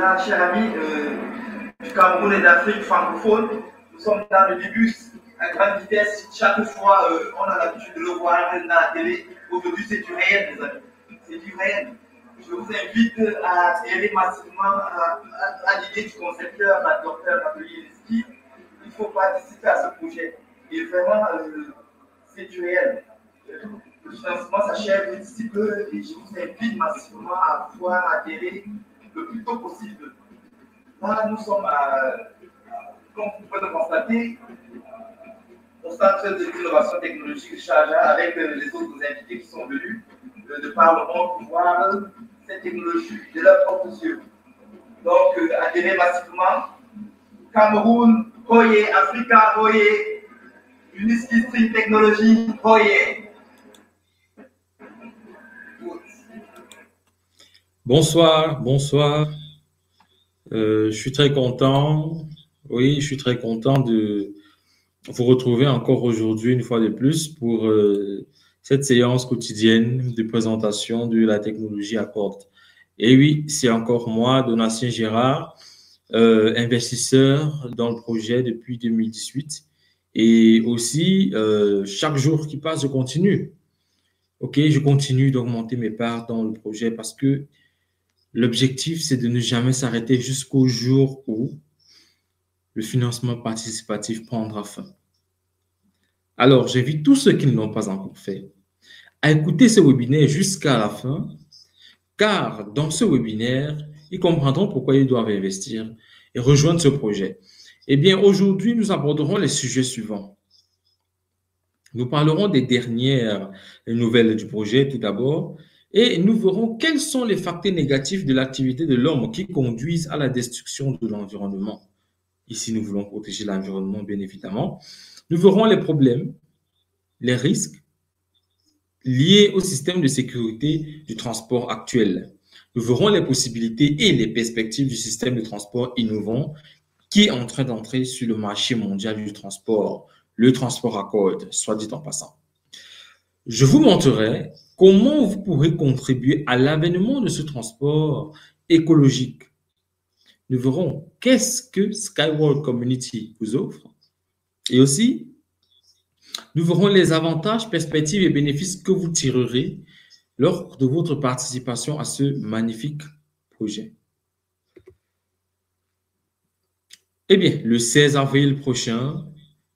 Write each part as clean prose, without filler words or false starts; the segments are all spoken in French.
là, chers amis du Cameroun et d'Afrique francophone, nous sommes dans le début à grande vitesse. Chaque fois, on a l'habitude de le voir dans la télé. Aujourd'hui, c'est du réel, mes amis. C'est du réel. Je vous invite à adhérer massivement à l'idée du concepteur, la docteur Anatoli Edouardovitch. Il faut participer à ce projet. Et vraiment, c'est du réel. Le financement s'achève d'ici peu et je vous invite massivement à pouvoir adhérer le plus tôt possible. Là, nous sommes, comme vous pouvez le constater, au centre de l'innovation technologique de Sharjah avec les autres invités qui sont venus de par le monde pour voir cette technologie de leurs propres yeux. Donc, adhérez massivement. Cameroun, Hoye, Africa, Hoye, Unisky String Technologies, Hoye. Bonsoir, bonsoir. Je suis très content. Oui, je suis très content de vous retrouver encore aujourd'hui, une fois de plus, pour cette séance quotidienne de présentation de la technologie à cordes. Et oui, c'est encore moi, Donatien Gerard, investisseur dans le projet depuis 2018. Et aussi, chaque jour qui passe, je continue. OK, je continue d'augmenter mes parts dans le projet parce que l'objectif, c'est de ne jamais s'arrêter jusqu'au jour où le financement participatif prendra fin. Alors, j'invite tous ceux qui ne l'ont pas encore fait à écouter ce webinaire jusqu'à la fin, car dans ce webinaire, ils comprendront pourquoi ils doivent investir et rejoindre ce projet. Eh bien, aujourd'hui, nous aborderons les sujets suivants. Nous parlerons des dernières nouvelles du projet, tout d'abord, et nous verrons quels sont les facteurs négatifs de l'activité de l'homme qui conduisent à la destruction de l'environnement. Ici, nous voulons protéger l'environnement, bien évidemment. Nous verrons les problèmes, les risques liés au système de sécurité du transport actuel. Nous verrons les possibilités et les perspectives du système de transport innovant qui est en train d'entrer sur le marché mondial du transport, le transport à cordes, soit dit en passant. Je vous montrerai comment vous pourrez contribuer à l'avènement de ce transport écologique. Nous verrons qu'est-ce que Skyworld Community vous offre. Et aussi, nous verrons les avantages, perspectives et bénéfices que vous tirerez lors de votre participation à ce magnifique projet. Eh bien, le 16 avril prochain,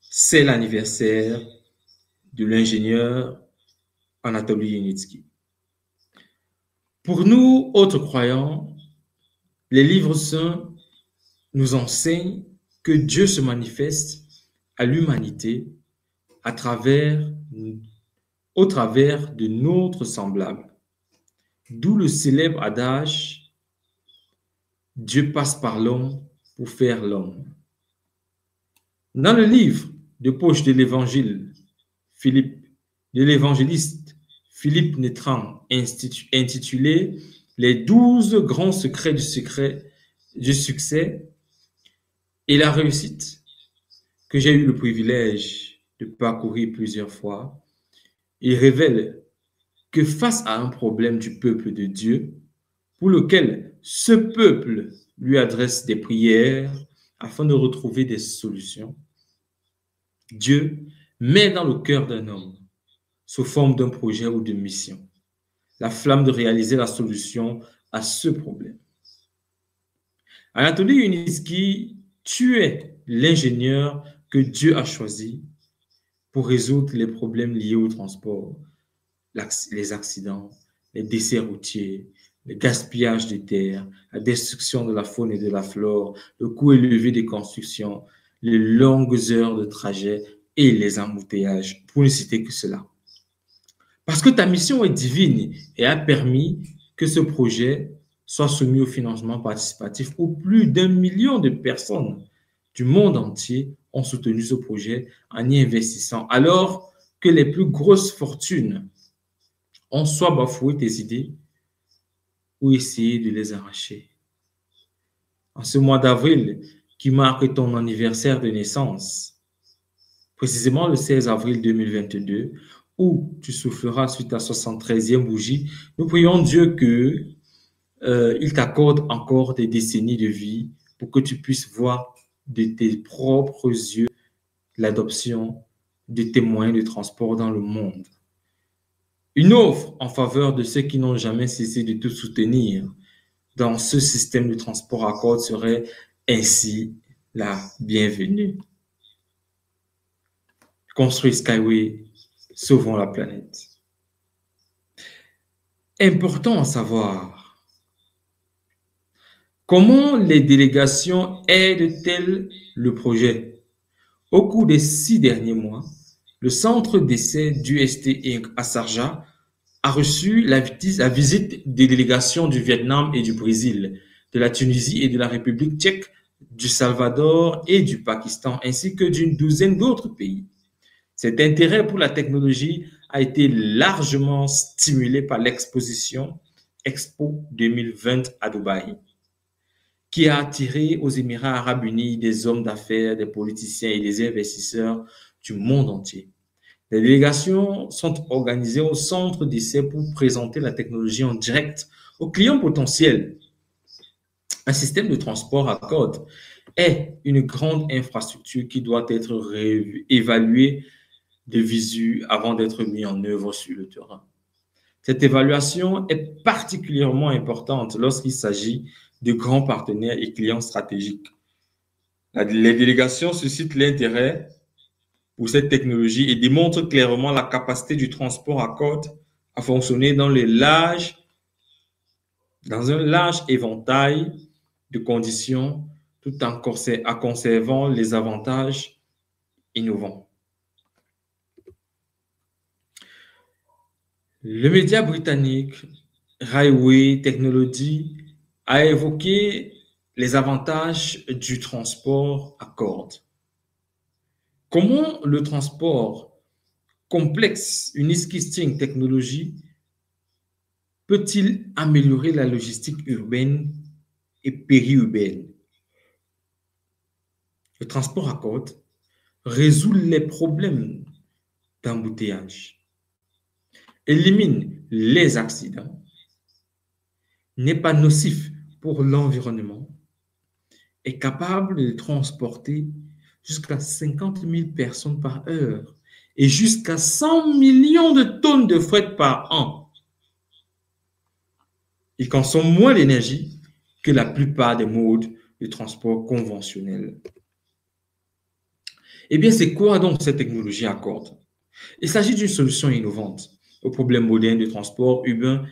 c'est l'anniversaire de l'ingénieur Anatoli Unitsky. Pour nous, autres croyants, les livres saints nous enseignent que Dieu se manifeste à l'humanité au travers de notre semblable. D'où le célèbre adage « Dieu passe par l'homme pour faire l'homme ». Dans le livre de poche de l'évangéliste Philippe Nétran, intitulé « Les 12 grands secrets du succès et la réussite », que j'ai eu le privilège de parcourir plusieurs fois, il révèle que face à un problème du peuple de Dieu, pour lequel ce peuple lui adresse des prières afin de retrouver des solutions, Dieu met dans le cœur d'un homme, sous forme d'un projet ou de mission, la flamme de réaliser la solution à ce problème. Anatoli Unitsky, tu es l'ingénieur que Dieu a choisi pour résoudre les problèmes liés au transport, les accidents, les décès routiers, le gaspillage des terres, la destruction de la faune et de la flore, le coût élevé des constructions, les longues heures de trajet et les embouteillages, pour ne citer que cela. Parce que ta mission est divine et a permis que ce projet soit soumis au financement participatif où plus d'1 million de personnes du monde entier ont soutenu ce projet en y investissant, alors que les plus grosses fortunes ont soit bafoué tes idées ou essayé de les arracher. En ce mois d'avril, qui marque ton anniversaire de naissance, précisément le 16 avril 2022, où tu souffleras suite à ta 73e bougie, nous prions Dieu que il t'accorde encore des décennies de vie pour que tu puisses voir de tes propres yeux l'adoption de tes moyens de transport dans le monde. Une offre en faveur de ceux qui n'ont jamais cessé de te soutenir dans ce système de transport à cordes serait ainsi la bienvenue. Construire SkyWay, sauvons la planète. Important à savoir, comment les délégations aident-elles le projet? Au cours des 6 derniers mois, le centre d'essai d'USTH Sharjah a reçu la visite des délégations du Vietnam et du Brésil, de la Tunisie et de la République tchèque, du Salvador et du Pakistan, ainsi que d'une 12aine d'autres pays. Cet intérêt pour la technologie a été largement stimulé par l'exposition Expo 2020 à Dubaï, qui a attiré aux Émirats arabes unis des hommes d'affaires, des politiciens et des investisseurs du monde entier. Les délégations sont organisées au centre d'essai pour présenter la technologie en direct aux clients potentiels. Un système de transport à cordes est une grande infrastructure qui doit être évaluée de visu avant d'être mise en œuvre sur le terrain. Cette évaluation est particulièrement importante lorsqu'il s'agit de grands partenaires et clients stratégiques. Les délégations suscitent l'intérêt pour cette technologie et démontre clairement la capacité du transport à cordes à fonctionner dans un large éventail de conditions tout en conservant les avantages innovants. Le média britannique Railway Technology a évoqué les avantages du transport à cordes. Comment le transport complexe Unisky String Technologies peut-il améliorer la logistique urbaine et périurbaine? Le transport à cordes résout les problèmes d'embouteillage, élimine les accidents, n'est pas nocif pour l'environnement, est capable de transporter jusqu'à 50 000 personnes par heure et jusqu'à 100 millions de tonnes de fret par an. Il consomme moins d'énergie que la plupart des modes de transport conventionnels. Eh bien, c'est quoi donc cette technologie à cordes? Il s'agit d'une solution innovante aux problèmes modernes de transport urbain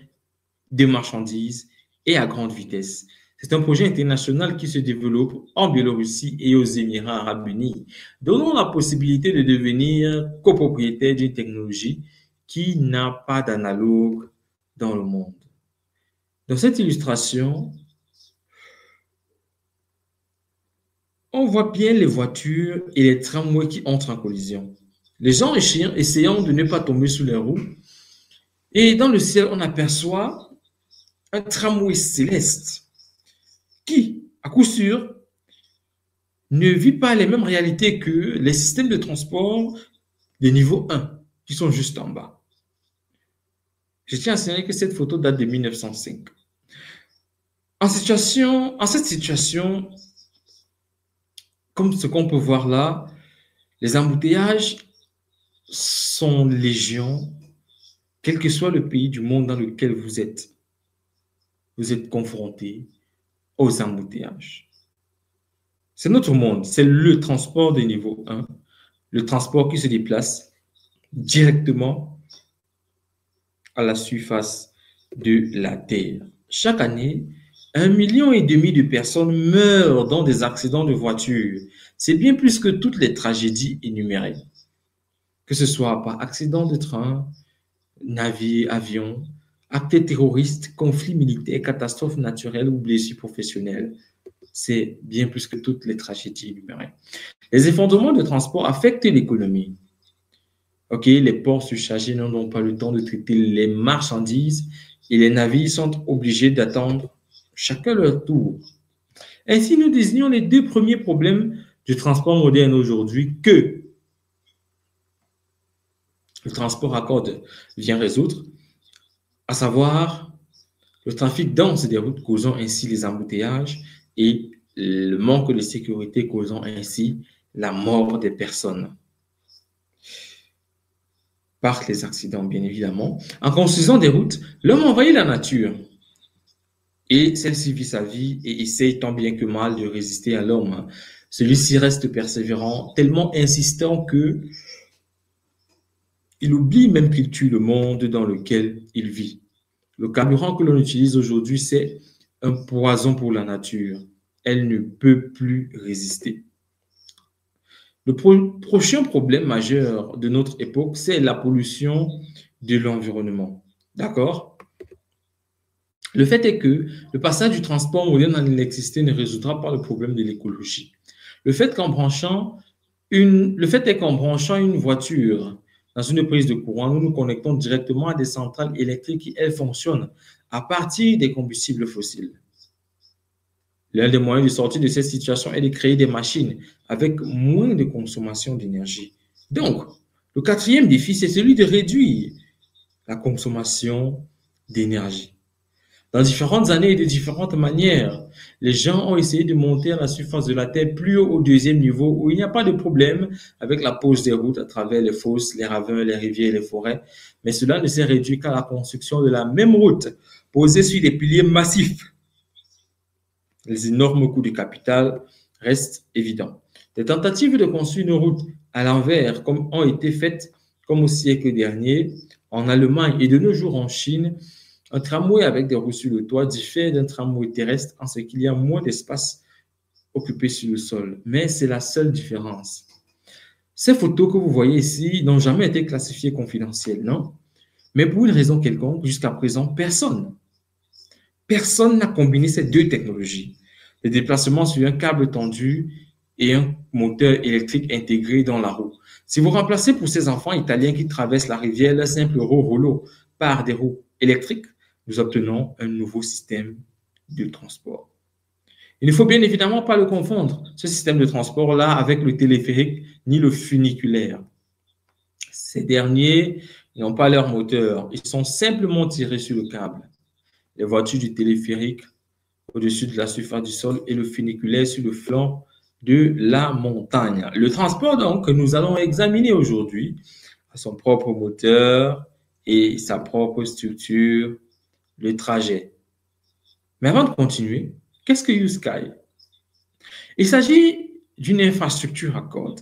des marchandises et à grande vitesse. C'est un projet international qui se développe en Biélorussie et aux Émirats arabes unis, donnant la possibilité de devenir copropriétaire d'une technologie qui n'a pas d'analogue dans le monde. Dans cette illustration, on voit bien les voitures et les tramways qui entrent en collision. Les gens essayant de ne pas tomber sous les roues. Et dans le ciel, on aperçoit un tramway céleste qui, à coup sûr, ne vit pas les mêmes réalités que les systèmes de transport de niveau 1, qui sont juste en bas. Je tiens à signaler que cette photo date de 1905. En cette situation, comme ce qu'on peut voir là, les embouteillages sont légion, quel que soit le pays du monde dans lequel vous êtes. Vous êtes confronté aux embouteillages. C'est notre monde, c'est le transport de niveau 1, le transport qui se déplace directement à la surface de la Terre. Chaque année, 1,5 million de personnes meurent dans des accidents de voiture. C'est bien plus que toutes les tragédies énumérées, que ce soit par accident de train, navire, avion, actes terroristes, conflits militaires, catastrophes naturelles ou blessures professionnelles. C'est bien plus que toutes les tragédies énumérées. Les effondrements de transport affectent l'économie. Les ports surchargés n'ont donc pas le temps de traiter les marchandises et les navires sont obligés d'attendre chacun leur tour. Ainsi, nous désignons les 2 premiers problèmes du transport moderne aujourd'hui que le transport à cordes vient résoudre, à savoir Le trafic dense des routes causant ainsi les embouteillages et le manque de sécurité causant ainsi la mort des personnes par les accidents, bien évidemment. En construisant des routes, l'homme envahit la nature et celle-ci vit sa vie et essaye tant bien que mal de résister à l'homme. Celui-ci reste persévérant, tellement insistant que il oublie même qu'il tue le monde dans lequel il vit. Le carburant que l'on utilise aujourd'hui, c'est un poison pour la nature. Elle ne peut plus résister. Le prochain problème majeur de notre époque, c'est la pollution de l'environnement. D'accord? Le fait est que le passage du transport moderne à l'électricité ne résoudra pas le problème de l'écologie. Le fait est qu'en branchant une voiture dans une prise de courant, nous nous connectons directement à des centrales électriques qui, elles, fonctionnent à partir des combustibles fossiles. L'un des moyens de sortir de cette situation est de créer des machines avec moins de consommation d'énergie. Donc, le quatrième défi, c'est celui de réduire la consommation d'énergie. Dans différentes années et de différentes manières, les gens ont essayé de monter à la surface de la Terre plus haut au deuxième niveau où il n'y a pas de problème avec la pose des routes à travers les fosses, les ravins, les rivières et les forêts. Mais cela ne s'est réduit qu'à la construction de la même route posée sur des piliers massifs. Les énormes coûts de capital restent évidents. Des tentatives de construire une route à l'envers ont été faites comme au siècle dernier en Allemagne et de nos jours en Chine. Un tramway avec des roues sur le toit diffère d'un tramway terrestre en ce qu'il y a moins d'espace occupé sur le sol. Mais c'est la seule différence. Ces photos que vous voyez ici n'ont jamais été classifiées confidentielles, non? Mais pour une raison quelconque, jusqu'à présent, personne n'a combiné ces deux technologies. Les déplacements sur un câble tendu et un moteur électrique intégré dans la roue. Si vous remplacez pour ces enfants italiens qui traversent la rivière le simple roue-rouleau par des roues électriques, nous obtenons un nouveau système de transport. Il ne faut bien évidemment pas le confondre, ce système de transport-là, avec le téléphérique ni le funiculaire. Ces derniers n'ont pas leur moteur, ils sont simplement tirés sur le câble. Les voitures du téléphérique au-dessus de la surface du sol et le funiculaire sur le flanc de la montagne. Le transport donc que nous allons examiner aujourd'hui a son propre moteur et sa propre structure, le trajet. Mais avant de continuer, qu'est-ce que U-Sky? Il s'agit d'une infrastructure à cordes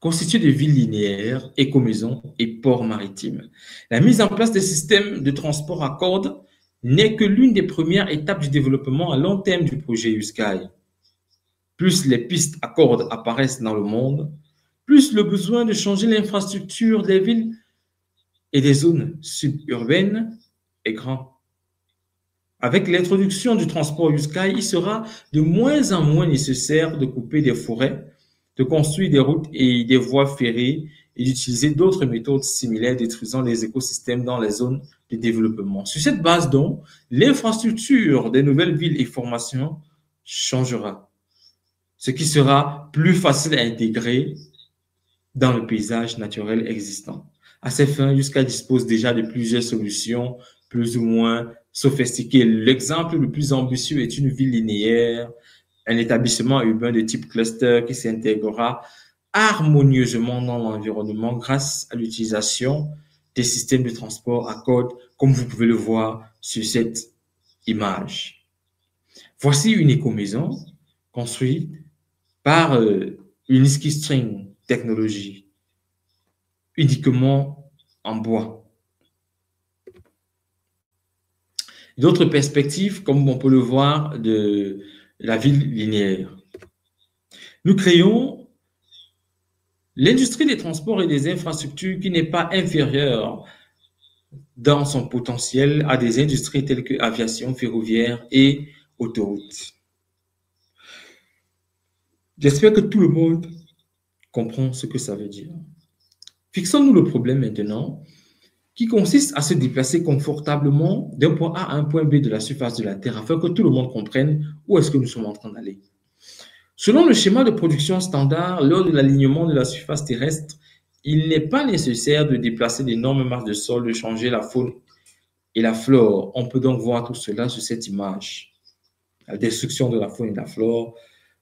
constituée de villes linéaires, écomaisons et ports maritimes. La mise en place des systèmes de transport à cordes n'est que l'une des premières étapes du développement à long terme du projet U-Sky. Plus les pistes à cordes apparaissent dans le monde, plus le besoin de changer l'infrastructure des villes et des zones suburbaines est grand. Avec l'introduction du transport U-Sky, il sera de moins en moins nécessaire de couper des forêts, de construire des routes et des voies ferrées et d'utiliser d'autres méthodes similaires détruisant les écosystèmes dans les zones de développement. Sur cette base donc, l'infrastructure des nouvelles villes et formations changera, ce qui sera plus facile à intégrer dans le paysage naturel existant. À ces fins, U-Sky dispose déjà de plusieurs solutions plus ou moins sophistiquées. L'exemple le plus ambitieux est une ville linéaire, un établissement urbain de type cluster qui s'intégrera harmonieusement dans l'environnement grâce à l'utilisation des systèmes de transport à cordes, comme vous pouvez le voir sur cette image. Voici une écomaison construite par Unisky String Technologies, uniquement en bois. D'autres perspectives, comme on peut le voir, de la ville linéaire. Nous créons l'industrie des transports et des infrastructures qui n'est pas inférieure dans son potentiel à des industries telles que aviation, ferroviaire et autoroute. J'espère que tout le monde comprend ce que ça veut dire. Fixons-nous le problème maintenant qui consiste à se déplacer confortablement d'un point A à un point B de la surface de la Terre afin que tout le monde comprenne où est-ce que nous sommes en train d'aller. Selon le schéma de production standard, lors de l'alignement de la surface terrestre, il n'est pas nécessaire de déplacer d'énormes masses de sol, de changer la faune et la flore. On peut donc voir tout cela sur cette image. La destruction de la faune et de la flore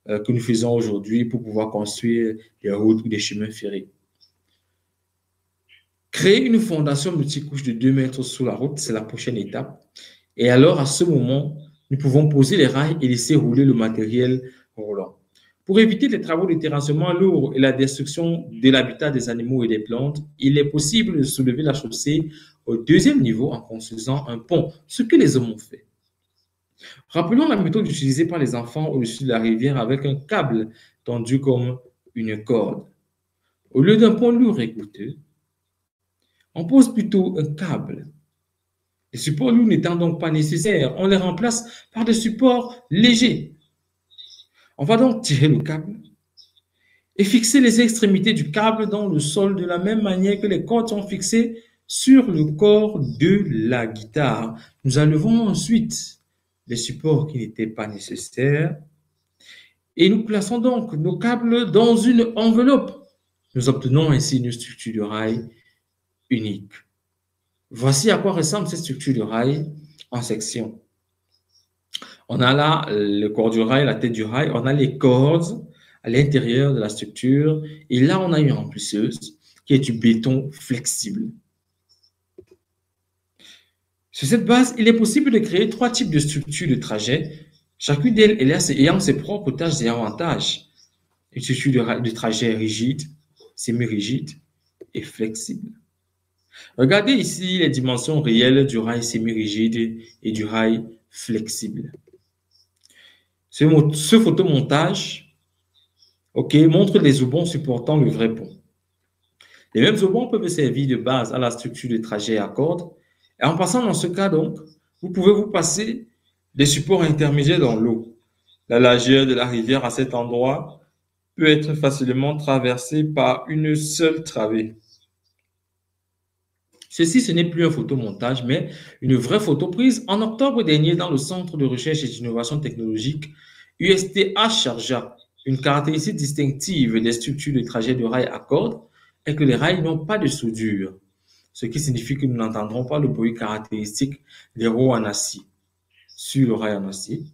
que nous faisons aujourd'hui pour pouvoir construire des routes ou des chemins ferrés. Créer une fondation multicouche de 2 mètres sous la route, c'est la prochaine étape. Et alors, à ce moment, nous pouvons poser les rails et laisser rouler le matériel roulant. Pour éviter les travaux de terrassement lourds et la destruction de l'habitat des animaux et des plantes, il est possible de soulever la chaussée au deuxième niveau en construisant un pont, ce que les hommes ont fait. Rappelons la méthode utilisée par les enfants au-dessus de la rivière avec un câble tendu comme une corde. Au lieu d'un pont lourd et coûteux, on pose plutôt un câble. Les supports lourds n'étant donc pas nécessaires, on les remplace par des supports légers. On va donc tirer le câble et fixer les extrémités du câble dans le sol de la même manière que les cordes sont fixées sur le corps de la guitare. Nous enlevons ensuite les supports qui n'étaient pas nécessaires et nous plaçons donc nos câbles dans une enveloppe. Nous obtenons ainsi une structure de rail unique. Voici à quoi ressemble cette structure de rail en section. On a là le corps du rail, la tête du rail, on a les cordes à l'intérieur de la structure et là on a une remplisseuse qui est du béton flexible. Sur cette base, il est possible de créer 3 types de structures de trajet, chacune d'elles ayant ses propres tâches et avantages. Une structure de trajet rigide, semi-rigide et flexible. Regardez ici les dimensions réelles du rail semi-rigide et du rail flexible. Ce photomontage montre les aubons supportant le vrai pont. Les mêmes aubons peuvent servir de base à la structure de trajet à cordes. Et en passant dans ce cas, donc, vous pouvez vous passer des supports intermédiaires dans l'eau. La largeur de la rivière à cet endroit peut être facilement traversée par une seule travée. Ceci, ce n'est plus un photomontage, mais une vraie photo prise en octobre dernier dans le Centre de recherche et d'innovation technologique USTH Sharjah. Une caractéristique distinctive des structures de trajet de rails à cordes est que les rails n'ont pas de soudure, ce qui signifie que nous n'entendrons pas le bruit caractéristique des roues en acier sur le rail en acier.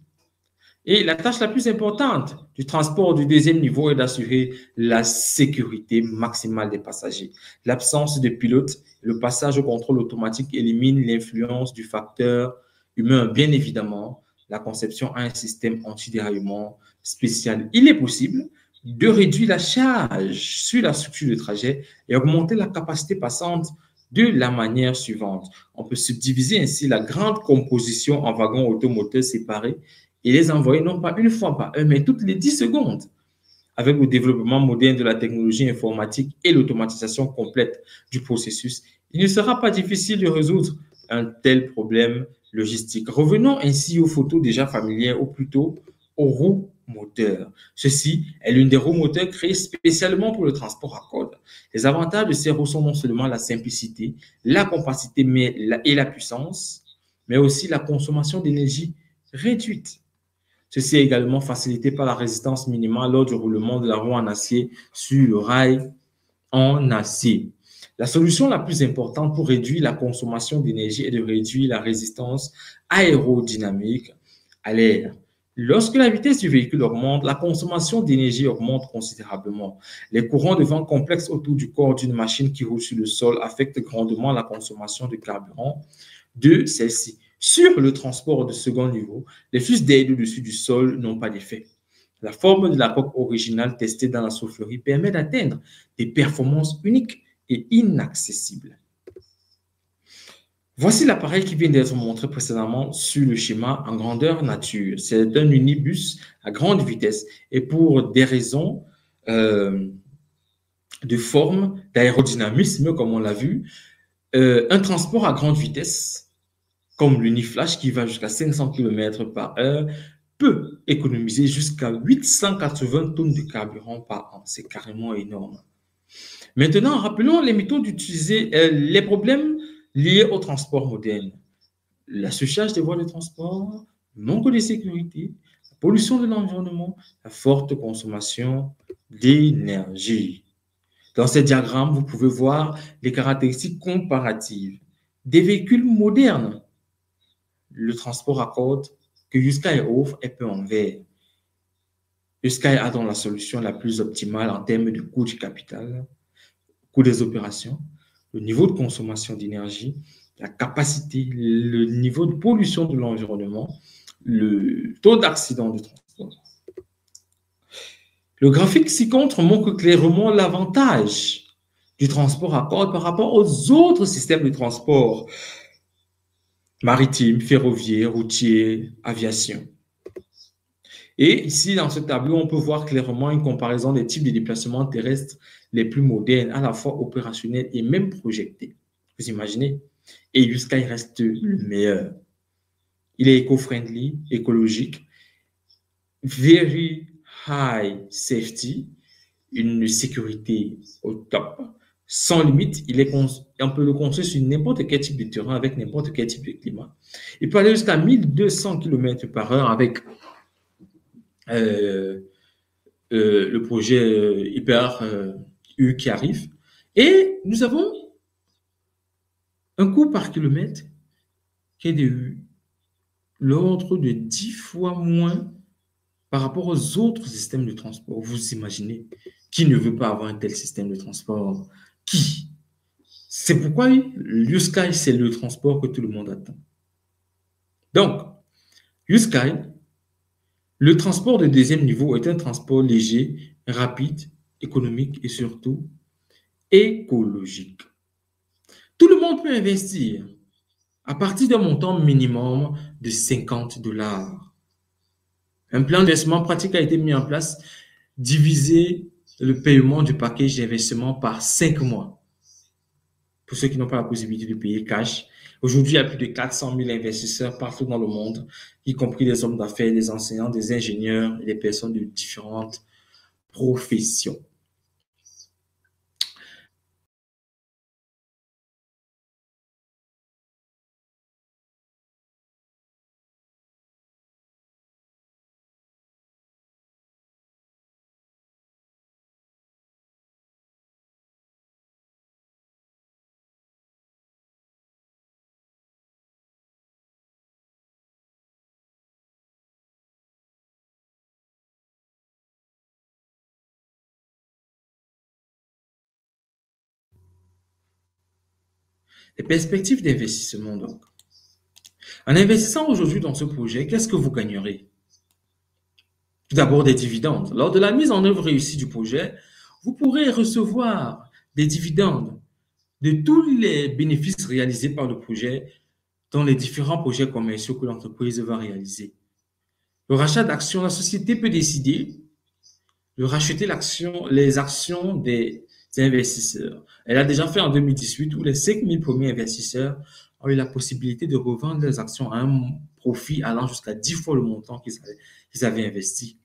Et la tâche la plus importante du transport du deuxième niveau est d'assurer la sécurité maximale des passagers. L'absence de pilote, le passage au contrôle automatique élimine l'influence du facteur humain. Bien évidemment, la conception a un système anti-déraillement spécial. Il est possible de réduire la charge sur la structure de trajet et augmenter la capacité passante de la manière suivante. On peut subdiviser ainsi la grande composition en wagons automoteurs séparés et les envoyer non pas une fois par heure, mais toutes les 10 secondes. Avec le développement moderne de la technologie informatique et l'automatisation complète du processus, il ne sera pas difficile de résoudre un tel problème logistique. Revenons ainsi aux photos déjà familières, ou plutôt aux roues moteurs. Ceci est l'une des roues moteurs créées spécialement pour le transport à cordes. Les avantages de ces roues sont non seulement la simplicité, la compacité et la puissance, mais aussi la consommation d'énergie réduite. Ceci est également facilité par la résistance minimale lors du roulement de la roue en acier sur le rail en acier. La solution la plus importante pour réduire la consommation d'énergie est de réduire la résistance aérodynamique à l'air. Lorsque la vitesse du véhicule augmente, la consommation d'énergie augmente considérablement. Les courants de vent complexes autour du corps d'une machine qui roule sur le sol affectent grandement la consommation de carburant de celle-ci. Sur le transport de second niveau, les fuses d'air au-dessus du sol n'ont pas d'effet. La forme de la coque originale testée dans la soufflerie permet d'atteindre des performances uniques et inaccessibles. Voici l'appareil qui vient d'être montré précédemment sur le schéma en grandeur nature. C'est un unibus à grande vitesse et pour des raisons de forme, d'aérodynamisme, comme on l'a vu, un transport à grande vitesse comme l'Uniflash qui va jusqu'à 500 km par heure, peut économiser jusqu'à 880 tonnes de carburant par an. C'est carrément énorme. Maintenant, rappelons les méthodes utilisées, les problèmes liés au transport moderne. La surcharge des voies de transport, le manque de sécurité, la pollution de l'environnement, la forte consommation d'énergie. Dans ces diagrammes, vous pouvez voir les caractéristiques comparatives des véhicules modernes le transport à cordes que U-Sky offre est peu en vert. U-Sky a donc la solution la plus optimale en termes de coût du capital, coût des opérations, le niveau de consommation d'énergie, la capacité, le niveau de pollution de l'environnement, le taux d'accident de transport. Le graphique ci-contre montre clairement l'avantage du transport à cordes par rapport aux autres systèmes de transport maritime, ferroviaire, routier, aviation. Et ici, dans ce tableau, on peut voir clairement une comparaison des types de déplacements terrestres les plus modernes, à la fois opérationnels et même projetés. Vous imaginez? Et U-Sky reste le meilleur. Il est éco-friendly, écologique, very high safety, une sécurité au top, sans limite. On peut le construire sur n'importe quel type de terrain, avec n'importe quel type de climat. Il peut aller jusqu'à 1200 km par heure avec le projet Hyper U qui arrive. Et nous avons un coût par kilomètre qui est de l'ordre de 10 fois moins par rapport aux autres systèmes de transport. Vous imaginez, qui ne veut pas avoir un tel système de transport? Qui? C'est pourquoi U-Sky, c'est le transport que tout le monde attend. Donc, U-Sky, le transport de deuxième niveau est un transport léger, rapide, économique et surtout écologique. Tout le monde peut investir à partir d'un montant minimum de 50 $. Un plan d'investissement pratique a été mis en place, divisé le paiement du package d'investissement par 5 mois. Pour ceux qui n'ont pas la possibilité de payer cash, aujourd'hui, il y a plus de 400 000 investisseurs partout dans le monde, y compris des hommes d'affaires, des enseignants, des ingénieurs et des personnes de différentes professions. Les perspectives d'investissement, donc. En investissant aujourd'hui dans ce projet, qu'est-ce que vous gagnerez? Tout d'abord, des dividendes. Lors de la mise en œuvre réussie du projet, vous pourrez recevoir des dividendes de tous les bénéfices réalisés par le projet dans les différents projets commerciaux que l'entreprise va réaliser. Le rachat d'actions, la société peut décider de racheter les actions des investisseurs. Elle a déjà fait en 2018 où les 5000 premiers investisseurs ont eu la possibilité de revendre leurs actions à un profit allant jusqu'à 10 fois le montant qu'ils avaient investi.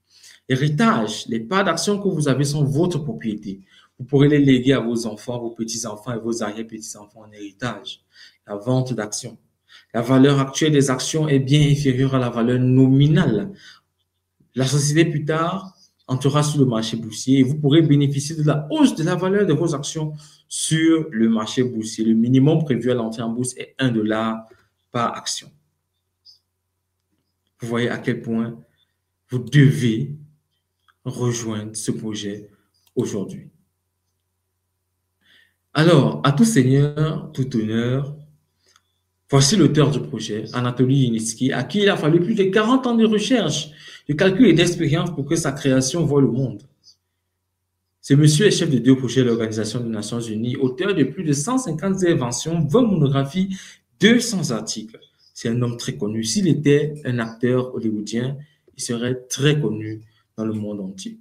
Héritage, les parts d'actions que vous avez sont votre propriété. Vous pourrez les léguer à vos enfants, vos petits-enfants et vos arrière-petits-enfants en héritage. La vente d'actions. La valeur actuelle des actions est bien inférieure à la valeur nominale. La société plus tard entrera sur le marché boursier et vous pourrez bénéficier de la hausse de la valeur de vos actions sur le marché boursier. Le minimum prévu à l'entrée en bourse est 1 $ par action. Vous voyez à quel point vous devez rejoindre ce projet aujourd'hui. Alors, à tout seigneur, tout honneur, voici l'auteur du projet, Anatoli Unitsky, à qui il a fallu plus de 40 ans de recherche, de calcul et d'expérience pour que sa création voie le monde. Ce monsieur est chef de 2 projets de l'Organisation des Nations Unies, auteur de plus de 150 inventions, 20 monographies, 200 articles. C'est un homme très connu. S'il était un acteur hollywoodien, il serait très connu dans le monde entier.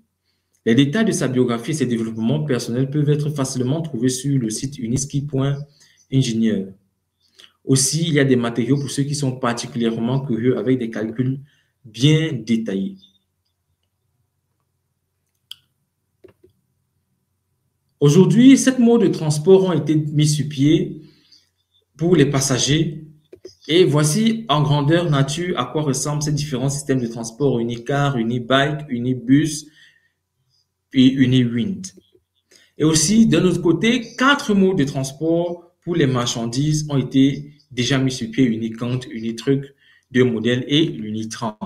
Les détails de sa biographie et ses développements personnels peuvent être facilement trouvés sur le site unisky.engineer. Aussi, il y a des matériaux pour ceux qui sont particulièrement curieux avec des calculs bien détaillé. Aujourd'hui, 7 modes de transport ont été mis sur pied pour les passagers et voici en grandeur nature à quoi ressemblent ces différents systèmes de transport Unicar, Unibike, Unibus et Uniwind. Et aussi, d'un autre côté, 4 modes de transport pour les marchandises ont été déjà mis sur pied, Unicant, Unitruck, deux modèles et l'Unitrans.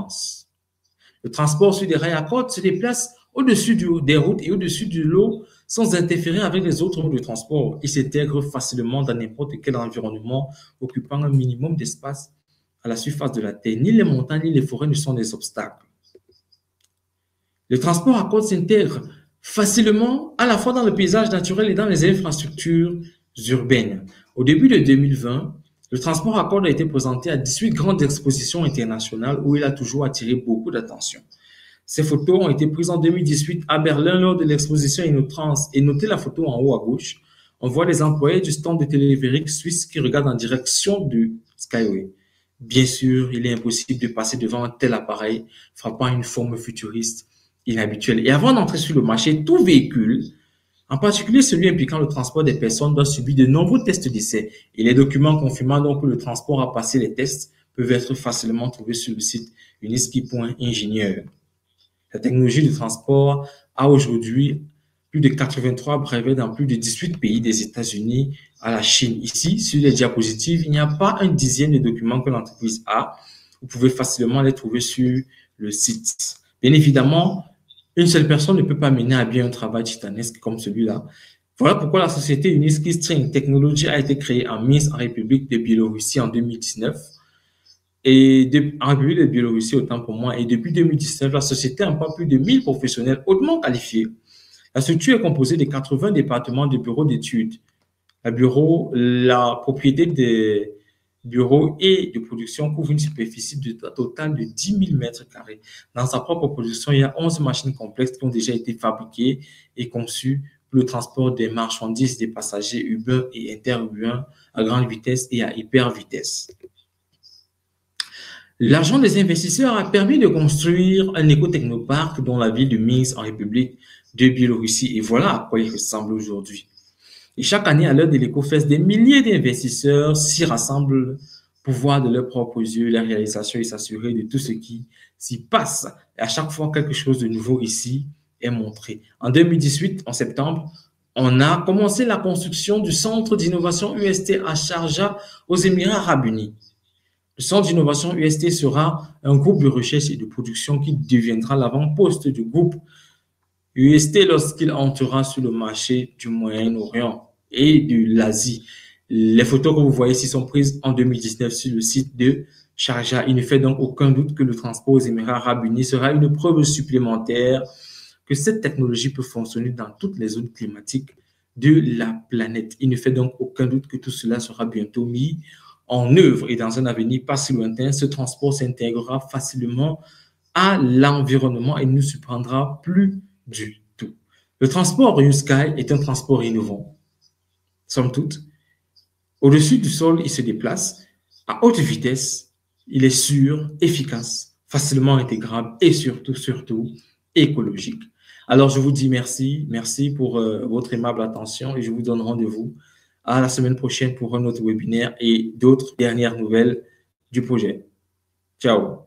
Le transport sur des rails à cordes se déplace au-dessus des routes et au-dessus de l'eau sans interférer avec les autres modes de transport. Il s'intègre facilement dans n'importe quel environnement occupant un minimum d'espace à la surface de la Terre. Ni les montagnes ni les forêts ne sont des obstacles. Le transport à cordes s'intègre facilement à la fois dans le paysage naturel et dans les infrastructures urbaines. Au début de 2020, le transport à cordes a été présenté à 18 grandes expositions internationales où il a toujours attiré beaucoup d'attention. Ces photos ont été prises en 2018 à Berlin lors de l'exposition Innotrans. Et notez la photo en haut à gauche, on voit les employés du stand de téléphérique suisse qui regardent en direction du SkyWay. Bien sûr, il est impossible de passer devant un tel appareil frappant une forme futuriste inhabituelle. Et avant d'entrer sur le marché, tout véhicule, en particulier celui impliquant le transport des personnes, doit subir de nombreux tests d'essai. Et les documents confirmant donc que le transport a passé les tests peuvent être facilement trouvés sur le site unisky.ingénieur. La technologie de transport a aujourd'hui plus de 83 brevets dans plus de 18 pays, des États-Unis à la Chine. Ici, sur les diapositives, il n'y a pas un dixième des documents que l'entreprise a. Vous pouvez facilement les trouver sur le site. Bien évidemment, une seule personne ne peut pas mener à bien un travail titanesque comme celui-là. Voilà pourquoi la société Unisky String Technologies a été créée en Minsk, en République de Biélorussie en 2019. Et depuis 2019, la société emploie plus de 1000 professionnels hautement qualifiés. La structure est composée de 80 départements de bureaux d'études, la propriété des bureaux et de production couvre une superficie totale de 10 000 mètres carrés. Dans sa propre production, il y a 11 machines complexes qui ont déjà été fabriquées et conçues pour le transport des marchandises, des passagers urbains et interurbains à grande vitesse et à hyper vitesse. L'argent des investisseurs a permis de construire un éco-technoparc dans la ville de Minsk en République de Biélorussie. Et voilà à quoi il ressemble aujourd'hui. Et chaque année, à l'heure de l'éco-fest, des milliers d'investisseurs s'y rassemblent pour voir de leurs propres yeux la réalisation et s'assurer de tout ce qui s'y passe. Et à chaque fois, quelque chose de nouveau ici est montré. En 2018, en septembre, on a commencé la construction du centre d'innovation USTH Sharjah aux Émirats arabes Unis. Le centre d'innovation UST sera un groupe de recherche et de production qui deviendra l'avant-poste du groupe UST lorsqu'il entrera sur le marché du Moyen-Orient et de l'Asie. Les photos que vous voyez ici sont prises en 2019 sur le site de Sharjah. Il ne fait donc aucun doute que le transport aux Émirats arabes unis sera une preuve supplémentaire que cette technologie peut fonctionner dans toutes les zones climatiques de la planète. Il ne fait donc aucun doute que tout cela sera bientôt mis en œuvre et dans un avenir pas si lointain, ce transport s'intégrera facilement à l'environnement et ne nous surprendra plus du tout. Le transport U-Sky est un transport innovant. Somme toute, au-dessus du sol, il se déplace à haute vitesse. Il est sûr, efficace, facilement intégrable et surtout, écologique. Alors, je vous dis merci. Merci pour votre aimable attention et je vous donne rendez-vous à la semaine prochaine pour un autre webinaire et d'autres dernières nouvelles du projet. Ciao.